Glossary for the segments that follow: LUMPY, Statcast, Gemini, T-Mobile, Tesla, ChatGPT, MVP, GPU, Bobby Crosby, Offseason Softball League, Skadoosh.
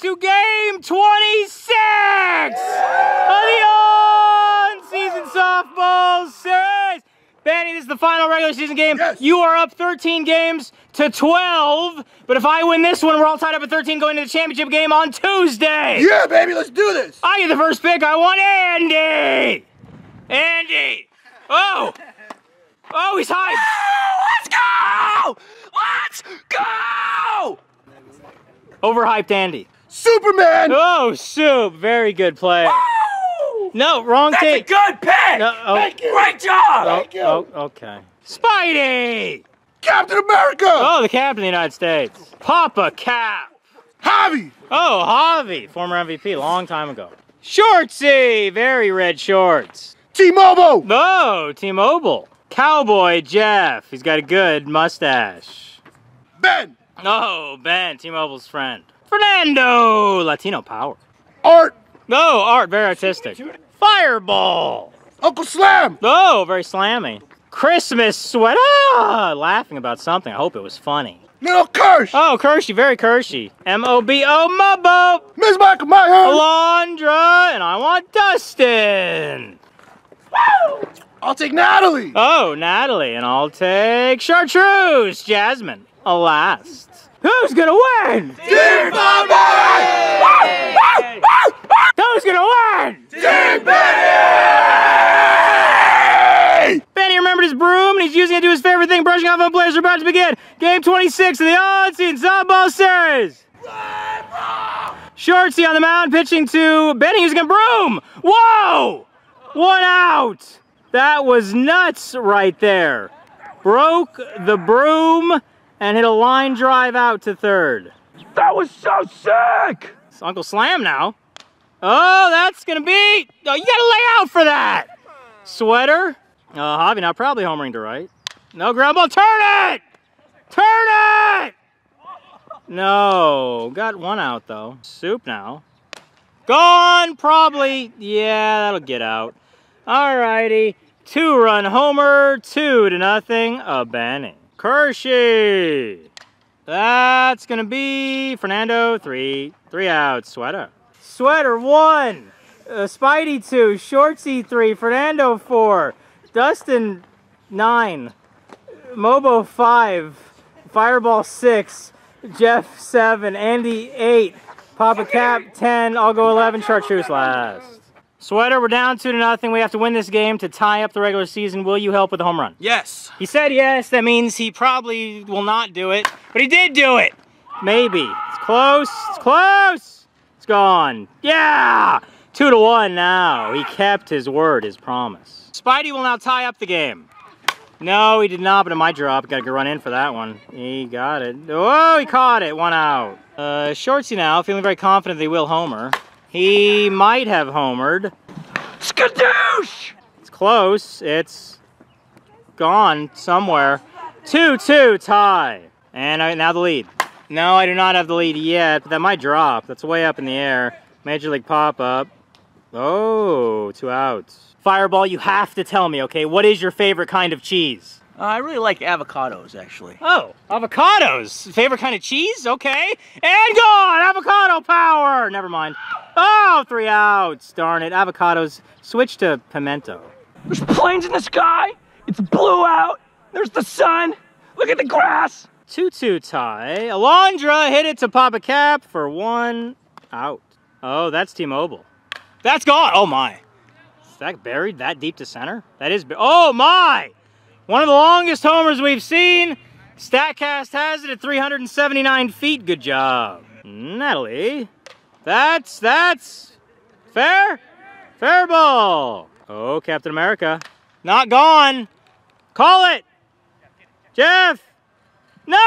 Welcome to game 26 of the on-season softball series. Benny, this is the final regular season game. Yes. You are up 13 games to 12, but if I win this one, we're all tied up at 13 going to the championship game on Tuesday. Yeah, baby, let's do this. I get the first pick. I want Andy. Andy. Oh. Oh, he's high. Oh, let's go. Let's go. Overhyped Andy. Superman! Oh, Soup. Very good play. Woo! No, wrong team. That's a good pick! No, oh. Thank you. Great job! Thank you. Oh, okay. Spidey! Captain America! Oh, the Captain of the United States. Papa Cap. Javi! Oh, Javi. Former MVP, long time ago. Shortsy! Very red shorts. T-Mobile! No, T-Mobile. Cowboy Jeff. He's got a good mustache. Ben! No, Ben, T-Mobile's friend. Fernando, Latino power. Art. No, Art, very artistic. Fireball. Uncle Slam. No, very slammy. Christmas sweater. Laughing about something. I hope it was funny. Little Kirsch. Oh, Kirshy, very Kirshy. M-O-B-O, Mubbo. Miss Michael Meyer. Alondra, and I want Dustin. Woo! I'll take Natalie. Oh, Natalie, and I'll take Chartreuse, Jasmine. Last. Who's gonna win? Team Benny! Who's gonna win? Team Benny! Benny remembered his broom and he's using it to his favorite thing, brushing off on players. We're about to begin game 26 of the on-season softball series. Shortsy on the mound pitching to Benny using a broom. Whoa! One out. That was nuts right there. Broke the broom and hit a line drive out to third. That was so sick! It's Uncle Slam now. Oh, that's gonna be... Oh, you gotta lay out for that! Sweater. Javi now probably homering to right. No ground ball, turn it! Turn it! No, got one out though. Soup now. Gone, probably. Yeah, that'll get out. Alrighty, two-run homer, 2-0, a Benny. Kirshy. That's gonna be Fernando, three out. Sweater. Sweater, one. Spidey, two. Shortsy, three. Fernando, four. Dustin, nine. Mobo, five. Fireball, six. Jeff, seven. Andy, eight. Papa Cap, 10. I'll go 11. Chartreuse last. Sweater, we're down 2-0. We have to win this game to tie up the regular season. Will you help with the home run? Yes. He said yes. That means he probably will not do it, but he did do it. Maybe. It's close. It's close. It's gone. Yeah. 2-1 now. He kept his word, his promise. Spidey will now tie up the game. No, he did not, but it might drop. Got to go run in for that one. He got it. Oh, he caught it. One out. Shortsy now, feeling very confident they will homer. He might have homered. Skadoosh! It's close. It's gone somewhere. 2-2 tie. And now the lead. No, I do not have the lead yet, but that might drop. That's way up in the air. Major League pop-up. Oh, two outs. Fireball, you have to tell me, okay? What is your favorite kind of cheese? I really like avocados, actually. Oh, avocados. Favorite kind of cheese? Okay. And gone! Avocado power! Never mind. Oh, three outs. Darn it. Avocados. Switch to pimento. There's planes in the sky. It's blue out. There's the sun. Look at the grass. 2-2 tie. Alondra hit it to Papa Cap for one out. Oh, that's T-Mobile. That's gone. Oh, my. Is that buried that deep to center? That is... Oh, my! One of the longest homers we've seen. Statcast has it at 379 feet. Good job, Natalie. That's fair. Fair ball. Oh, Captain America. Not gone. Call it. Jeff. No!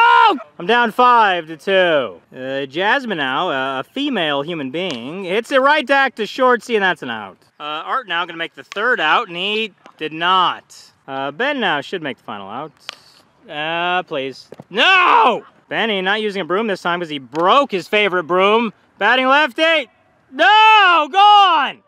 I'm down 5-2. Jasmine now, a female human being, hits it right back to Shortsy, and that's an out. Art now gonna make the third out, and he did not. Ben now should make the final out. Please. No! Benny not using a broom this time because he broke his favorite broom. Batting lefty. No! Gone!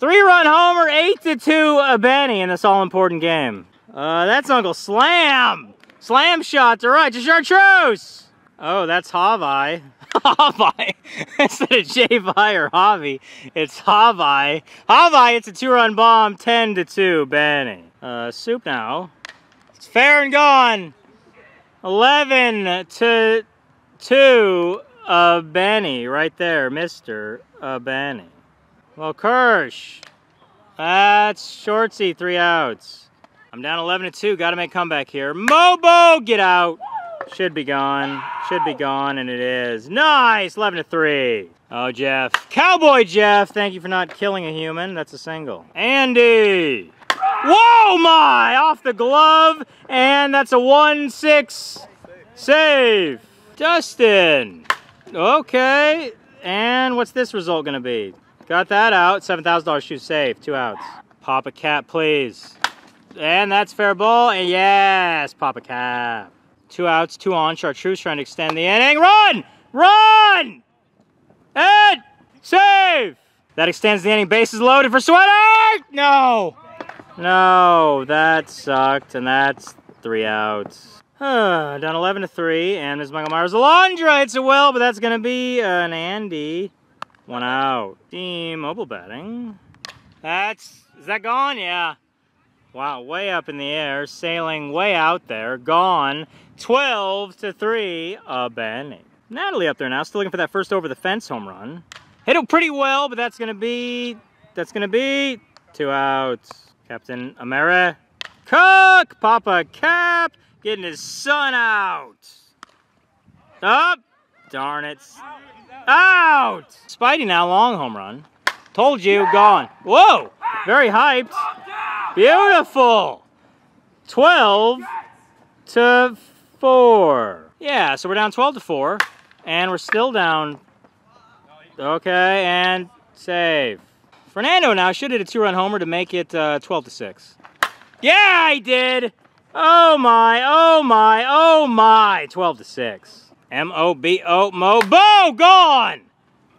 3-run homer, 8-2, Benny in this all-important game. That's Uncle Slam. Slam shots, all right, to Chartreuse. Oh, that's Javi. Havi. Instead of J-Vi or Javi, it's Havi. Havi, it's a two-run bomb, 10-2, Benny. Soup now. It's fair and gone. 11-2, Benny, right there, Mr. Benny. Well, Kirsch. That's shortsy, 3 outs. I'm down 11-2, got to make a comeback here. Mobo, get out. Should be gone. Should be gone, and it is. Nice, 11-3. Oh, Jeff. Cowboy Jeff, thank you for not killing a human. That's a single. Andy. Whoa, my! Off the glove, and that's a 1-6 save. Dustin. Okay, and what's this result going to be? Got that out. $7,000 shoot save. 2 outs. Pop a cap, please. And that's fair ball. And yes, pop a cap. 2 outs, 2 on. Chartreuse trying to extend the inning. Run! Run! And save! That extends the inning. Bases loaded for Sweater! No! No, that sucked. And that's 3 outs. Down 11-3. And Ms. Michael Myers Alondra hits it well, but that's going to be an Andy. 1 out. Team Mobile batting. Is that gone? Yeah. Wow, way up in the air, sailing way out there, gone. 12-3, Benny. Natalie up there now, still looking for that first over the fence home run. Hit it pretty well, but that's gonna be 2 outs. Captain America, Cook, Papa Cap, getting his son out. Up, darn it. Out! Spidey now, long home run. Told you, gone. Whoa, very hyped. Beautiful! 12-4. Yeah, so we're down 12-4, and we're still down. Okay, and save. Fernando now should hit a 2-run homer to make it 12-6. Yeah, he did! Oh my, oh my, oh my! 12-6. M-O-B-O, Mobo, gone!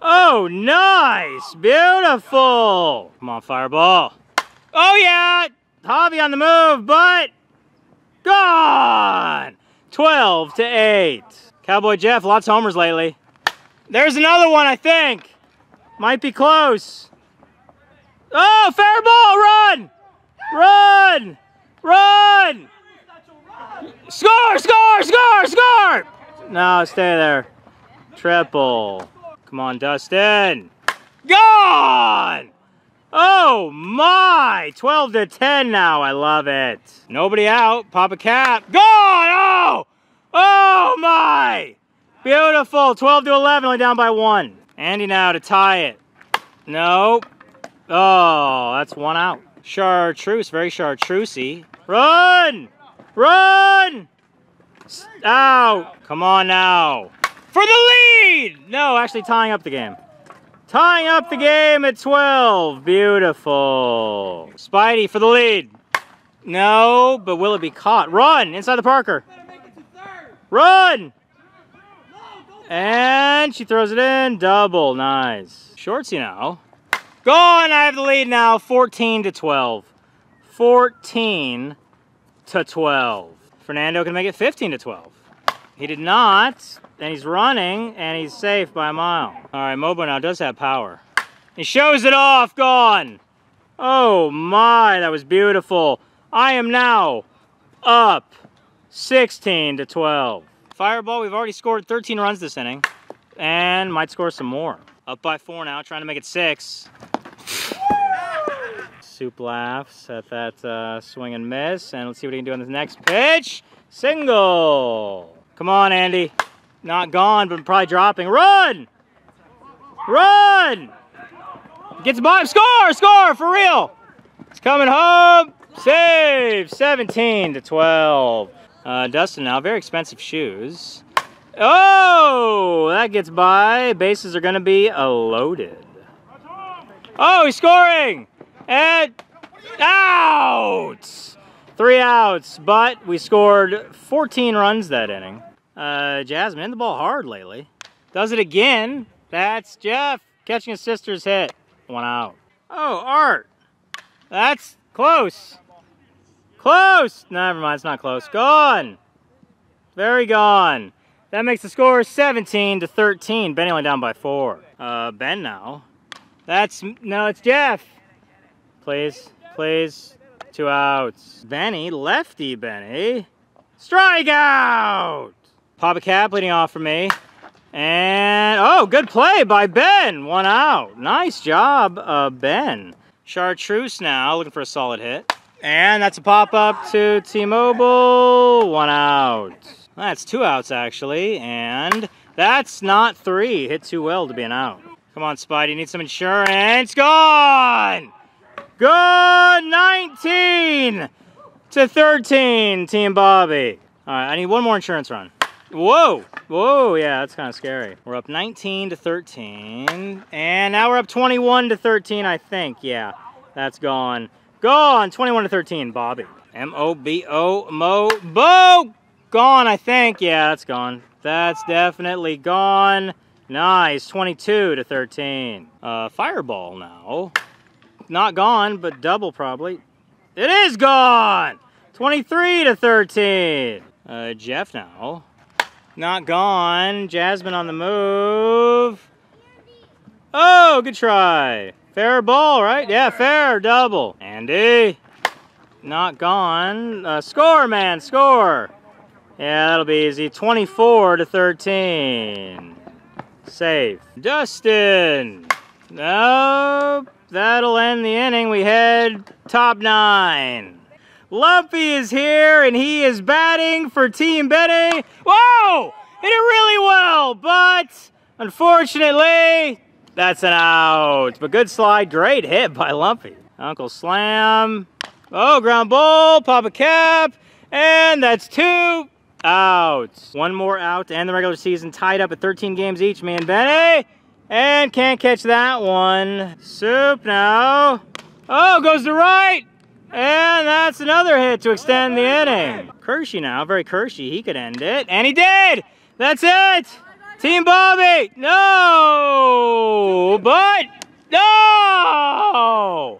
Oh, nice! Beautiful! Come on, fireball. Oh yeah, Javi on the move, but gone. 12-8. Cowboy Jeff, lots of homers lately. There's another one, I think. Might be close. Oh, fair ball, run! Run! Run! Score, score, score, score! No, stay there. Triple. Come on, Dustin. Gone! Oh my! 12-10 now. I love it. Nobody out. Pop a cap. Gone! Oh! Oh my! Beautiful. 12-11. Only down by 1. Andy now to tie it. Nope. Oh, that's 1 out. Chartreuse. Very chartreusey. Run! Run! Out! Come on now. For the lead! No, actually tying up the game. Tying up the game at 12. Beautiful. Spidey for the lead. No, but will it be caught? Run inside the Parker. Run! And she throws it in. Double. Nice. Shortsy now. Gone. I have the lead now. 14-12. 14-12. Fernando can make it 15-12. He did not. And he's running, and he's safe by a mile. All right, Mobo now does have power. He shows it off, gone. Oh my, that was beautiful. I am now up 16-12. Fireball, we've already scored 13 runs this inning, and might score some more. Up by 4 now, trying to make it 6. Soup laughs at that swing and miss, and let's see what he can do on this next pitch. Single. Come on, Andy. Not gone, but probably dropping. Run! Run! Gets by him. Score! Score! For real! It's coming home. Save! 17-12. Dustin now. Very expensive shoes. Oh! That gets by. Bases are going to be loaded. Oh, he's scoring! And out! 3 outs, but we scored 14 runs that inning. Jasmine in the ball hard lately. Does it again. That's Jeff catching his sister's hit. 1 out. Oh, Art. That's close. Close. Never mind, it's not close. Gone. Very gone. That makes the score 17-13. Benny only down by 4. Ben now. It's Jeff. Plays. 2 outs. Benny, lefty Benny. Strikeout! Papa Cap leading off for me. And, oh, good play by Ben. 1 out. Nice job, Ben. Chartreuse now, looking for a solid hit. And that's a pop-up to T-Mobile. 1 out. That's 2 outs, actually. And that's not 3. Hit too well to be an out. Come on, Spidey. Need some insurance. Gone! Good! 19-13, Team Bobby. All right, I need one more insurance run. Whoa! Whoa, yeah, that's kind of scary. We're up 19-13. And now we're up 21-13, I think. Yeah, that's gone. Gone! 21-13, Bobby. M-O-B-O, Mo-Bo! Gone, I think. Yeah, that's gone. That's definitely gone. Nice, 22-13. Fireball now. Not gone, but double probably. It is gone! 23-13. Jeff now. Not gone. Jasmine on the move. Oh, good try. Fair ball, right? Yeah, fair double. Andy. Not gone. Score, man, score. Yeah, that'll be easy. 24-13. Safe. Dustin. Nope. That'll end the inning. We head top 9. Lumpy is here, and he is batting for Team Benny. Whoa! Hit it really well, but unfortunately, that's an out. But good slide. Great hit by Lumpy. Uncle Slam. Oh, ground ball. Papa Cap. And that's 2 outs. One more out to end the regular season. Tied up at 13 games each, me and Benny. And can't catch that one. Soup now. Oh, goes to right. And that's another hit to extend the inning. Kershey now, very Kershey. He could end it. And he did. That's it. Team Bobby. No. But no.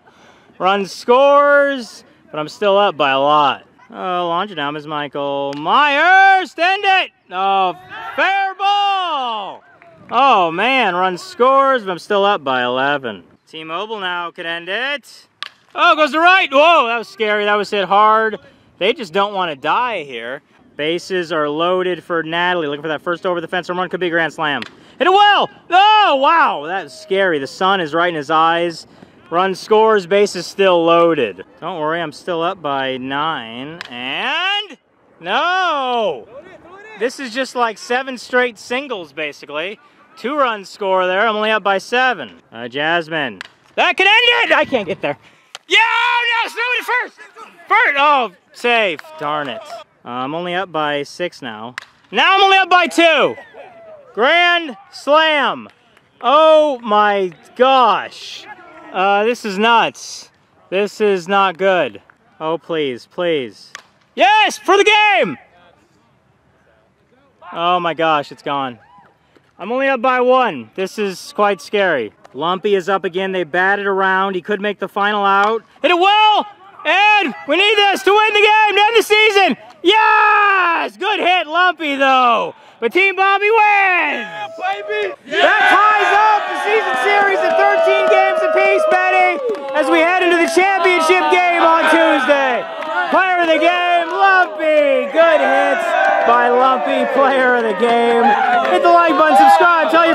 Run scores. But I'm still up by a lot. Oh, launcher now, Ms. Michael Myers. End it. Oh, fair ball. Oh man, run scores, but I'm still up by 11. T-Mobile now could end it. Oh, goes to right. Whoa, that was scary. That was hit hard. They just don't want to die here. Bases are loaded for Natalie. Looking for that first over the fence home run. Could be a grand slam. Hit it well. Oh, wow. That's scary. The sun is right in his eyes. Run scores. Bases still loaded. Don't worry, I'm still up by 9. And no. This is just like 7 straight singles, basically. 2-run score there. I'm only up by 7. Jasmine. That could end it! I can't get there. Yeah! No! Snow it first! First! Oh, safe. Darn it. I'm only up by 6 now. Now I'm only up by 2! Grand slam! Oh my gosh. This is nuts. This is not good. Oh, please, please. Yes! For the game! Oh my gosh, it's gone. I'm only up by 1. This is quite scary. Lumpy is up again. They batted around. He could make the final out. Hit it well! And we need this to win the game, to end the season! Yes! Good hit, Lumpy, though. But Team Bobby wins! Yeah, baby! Yeah! That ties up the season series at 13 games apiece, Benny, as we head into the championship game on Tuesday. Player of the game, Lumpy! Good hits by Lumpy, player of the game. Hit the like button, subscribe, tell